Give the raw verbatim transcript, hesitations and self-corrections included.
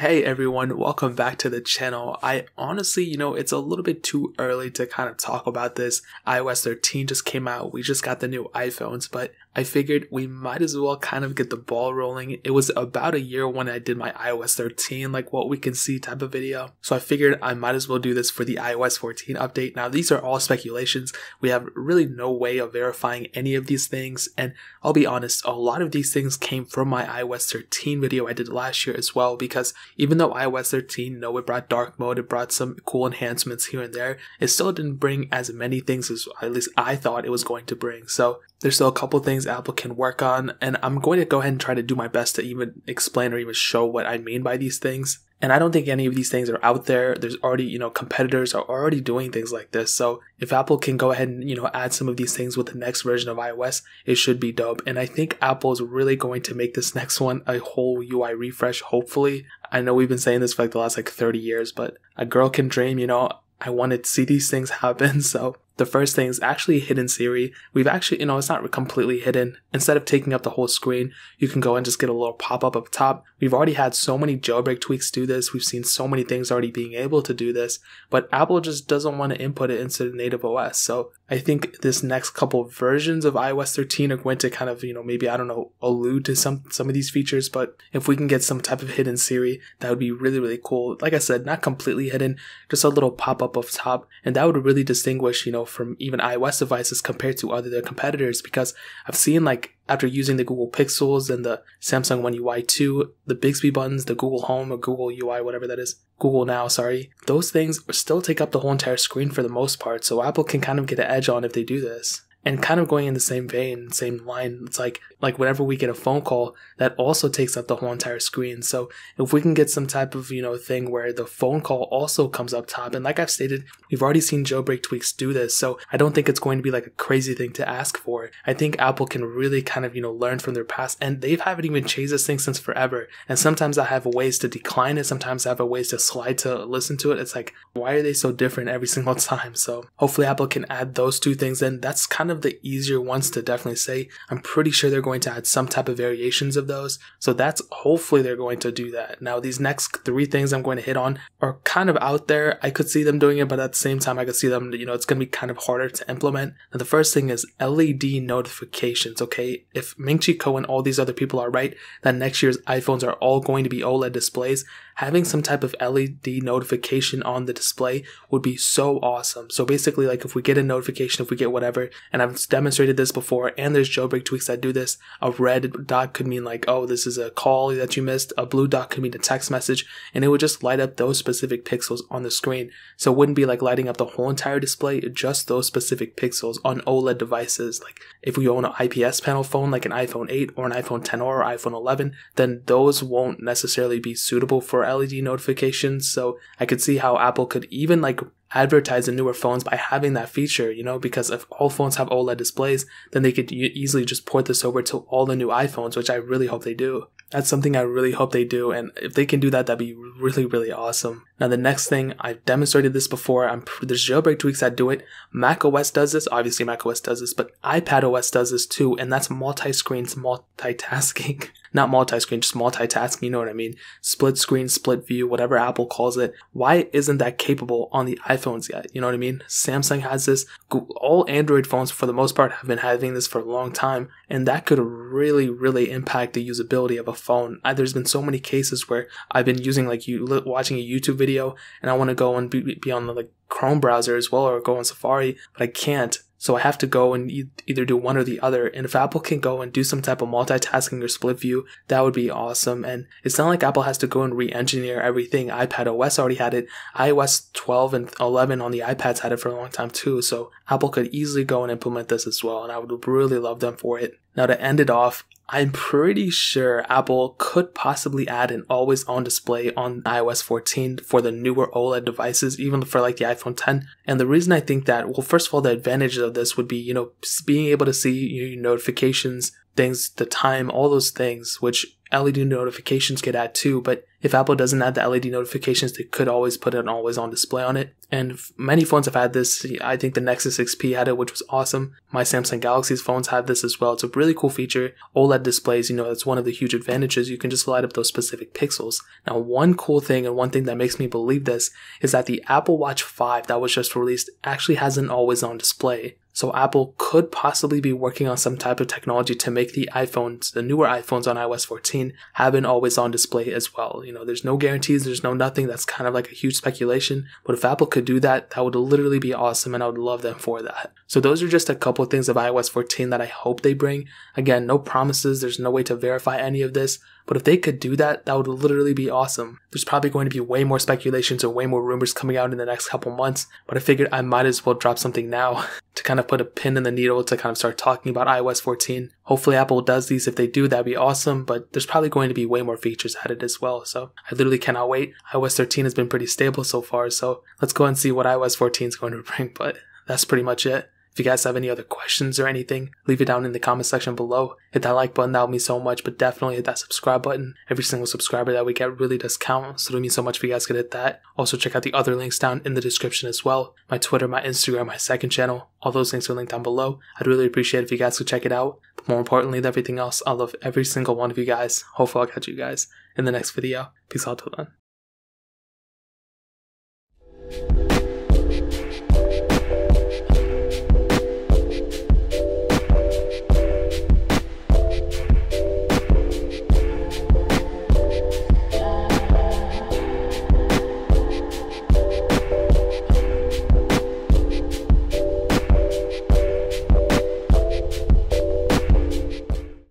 Hey everyone, welcome back to the channel. I honestly, you know, it's a little bit too early to kind of talk about this. i O S thirteen just came out, we just got the new iPhones, but I figured we might as well kind of get the ball rolling. It was about a year when I did my i O S thirteen, like what we can see type of video. So I figured I might as well do this for the i O S fourteen update. Now these are all speculations. We have really no way of verifying any of these things. And I'll be honest, a lot of these things came from my i O S thirteen video I did last year as well, because even though i O S thirteen, you know, it brought dark mode, it brought some cool enhancements here and there, it still didn't bring as many things as at least I thought it was going to bring. So there's still a couple things Apple can work on, and I'm going to go ahead and try to do my best to even explain or even show what I mean by these things. And I don't think any of these things are out there. There's already, you know, competitors are already doing things like this. So if Apple can go ahead and, you know, add some of these things with the next version of iOS, it should be dope. And I think Apple is really going to make this next one a whole U I refresh, hopefully. I know we've been saying this for like the last like thirty years, but a girl can dream, you know. I wanted to see these things happen. So the first thing is actually hidden Siri. We've actually, you know, it's not completely hidden. Instead of taking up the whole screen, you can go and just get a little pop-up up top. We've already had so many jailbreak tweaks do this. We've seen so many things already being able to do this, but Apple just doesn't want to input it into the native O S. So I think this next couple of versions of i O S thirteen are going to kind of, you know, maybe, I don't know, allude to some, some of these features, but if we can get some type of hidden Siri, that would be really, really cool. Like I said, not completely hidden, just a little pop-up up top, and that would really distinguish, you know, from even iOS devices compared to other their competitors, because I've seen, like, after using the Google Pixels and the Samsung One U I two, the Bixby buttons, the Google Home or Google U I, whatever that is, Google Now, sorry, those things still take up the whole entire screen for the most part, so Apple can kind of get an edge on if they do this. And kind of going in the same vein, same line, it's like, like whenever we get a phone call, that also takes up the whole entire screen. So if we can get some type of, you know, thing where the phone call also comes up top, and like I've stated, we've already seen jailbreak tweaks do this, so I don't think it's going to be like a crazy thing to ask for. I think Apple can really kind of, you know, learn from their past, and they haven't even changed this thing since forever. And sometimes I have ways to decline it, sometimes I have ways to slide to listen to it. It's like, why are they so different every single time? So hopefully Apple can add those two things in. That's kind of of the easier ones to definitely say. I'm pretty sure they're going to add some type of variations of those, so that's hopefully they're going to do that. Now these next three things I'm going to hit on are kind of out there. I could see them doing it, but at the same time I could see them, you know, it's going to be kind of harder to implement. And the first thing is L E D notifications. Okay, if Ming-Chi Kuo and all these other people are right, then next year's iPhones are all going to be OLED displays. Having some type of L E D notification on the display would be so awesome. So basically, like, if we get a notification, if we get whatever, and And I've demonstrated this before, and there's jailbreak tweaks that do this. A red dot could mean like, oh, this is a call that you missed. A blue dot could mean a text message, and it would just light up those specific pixels on the screen. So it wouldn't be like lighting up the whole entire display, just those specific pixels on OLED devices. Like if we own an I P S panel phone, like an iPhone eight or an iPhone ten or iPhone eleven, then those won't necessarily be suitable for L E D notifications. So I could see how Apple could even like advertise in newer phones by having that feature, you know, because if all phones have OLED displays, then they could easily just port this over to all the new iPhones, which I really hope they do. That's something I really hope they do, and if they can do that, that'd be really, really awesome. Now the next thing, I've demonstrated this before, I'm, there's jailbreak tweaks that do it. Mac O S does this, obviously Mac O S does this, but iPad O S does this too, and that's multi-screen, multitasking. Not multi-screen, just multitasking, you know what I mean? Split screen, split view, whatever Apple calls it. Why isn't that capable on the iPhones yet? You know what I mean? Samsung has this. Google, all Android phones, for the most part, have been having this for a long time, and that could really, really impact the usability of a phone. I, there's been so many cases where I've been using like you watching a YouTube video and I want to go and be, be on the like Chrome browser as well, or go on Safari, but I can't. So I have to go and e either do one or the other. And if Apple can go and do some type of multitasking or split view, that would be awesome. And it's not like Apple has to go and re-engineer everything. iPad O S already had it. i O S twelve and eleven on the iPads had it for a long time too. So Apple could easily go and implement this as well. And I would really love them for it. Now to end it off, I'm pretty sure Apple could possibly add an always-on display on i O S fourteen for the newer OLED devices, even for like the iPhone ten. And the reason I think that, well, first of all, the advantage of this would be, you know, being able to see your notifications, things, the time, all those things, which L E D notifications could add too, but if Apple doesn't add the L E D notifications, they could always put an always-on display on it. And many phones have had this. I think the Nexus six P had it, which was awesome. My Samsung Galaxy's phones had this as well. It's a really cool feature. OLED displays, you know, that's one of the huge advantages. You can just light up those specific pixels. Now, one cool thing and one thing that makes me believe this is that the Apple Watch five that was just released actually has an always-on display. So Apple could possibly be working on some type of technology to make the iPhones, the newer iPhones on iOS fourteen, have an always-on display as well. You know, there's no guarantees, there's no nothing. That's kind of like a huge speculation. But if Apple could do that, that would literally be awesome, and I would love them for that. So those are just a couple of things of iOS fourteen that I hope they bring. Again, no promises. There's no way to verify any of this. But if they could do that, that would literally be awesome. There's probably going to be way more speculations or way more rumors coming out in the next couple months, but I figured I might as well drop something now to kind of put a pin in the needle to kind of start talking about iOS fourteen. Hopefully Apple does these. If they do, that'd be awesome, but there's probably going to be way more features added as well, so I literally cannot wait. iOS thirteen has been pretty stable so far, so let's go and see what iOS fourteen is going to bring, but that's pretty much it. If you guys have any other questions or anything, leave it down in the comment section below. Hit that like button, that would mean so much, but definitely hit that subscribe button. Every single subscriber that we get really does count, so it would mean so much if you guys could hit that. Also check out the other links down in the description as well. My Twitter, my Instagram, my second channel, all those links are linked down below. I'd really appreciate it if you guys could check it out. But more importantly than everything else, I love every single one of you guys. Hopefully I'll catch you guys in the next video. Peace out till then.